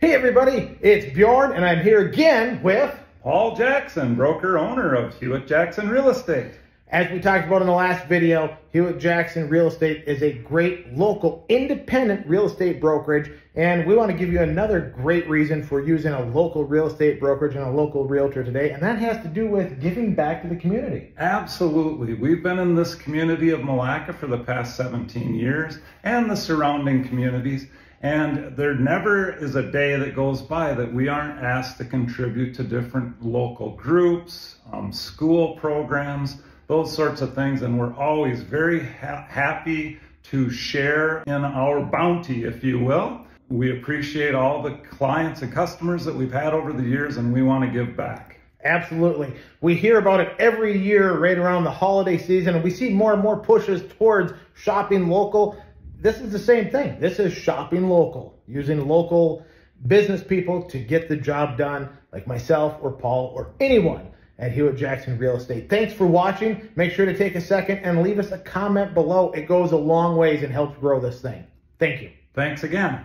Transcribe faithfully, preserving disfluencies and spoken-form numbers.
Hey everybody, it's Bjorn and I'm here again with Paul Jackson, broker owner of Hewitt Jackson Real Estate. As we talked about in the last video, Hewitt Jackson Real Estate is a great local independent real estate brokerage, and we want to give you another great reason for using a local real estate brokerage and a local realtor today, and that has to do with giving back to the community. Absolutely. We've been in this community of Malacca for the past seventeen years and the surrounding communities. And there never is a day that goes by that we aren't asked to contribute to different local groups, um, school programs, those sorts of things. And we're always very ha happy to share in our bounty, if you will. We appreciate all the clients and customers that we've had over the years, and we want to give back. Absolutely. We hear about it every year right around the holiday season, and we see more and more pushes towards shopping local. This is the same thing. This is shopping local, using local business people to get the job done, like myself or Paul or anyone at Hewitt Jackson Real Estate. Thanks for watching. Make sure to take a second and leave us a comment below. It goes a long ways and helps grow this thing. Thank you. Thanks again.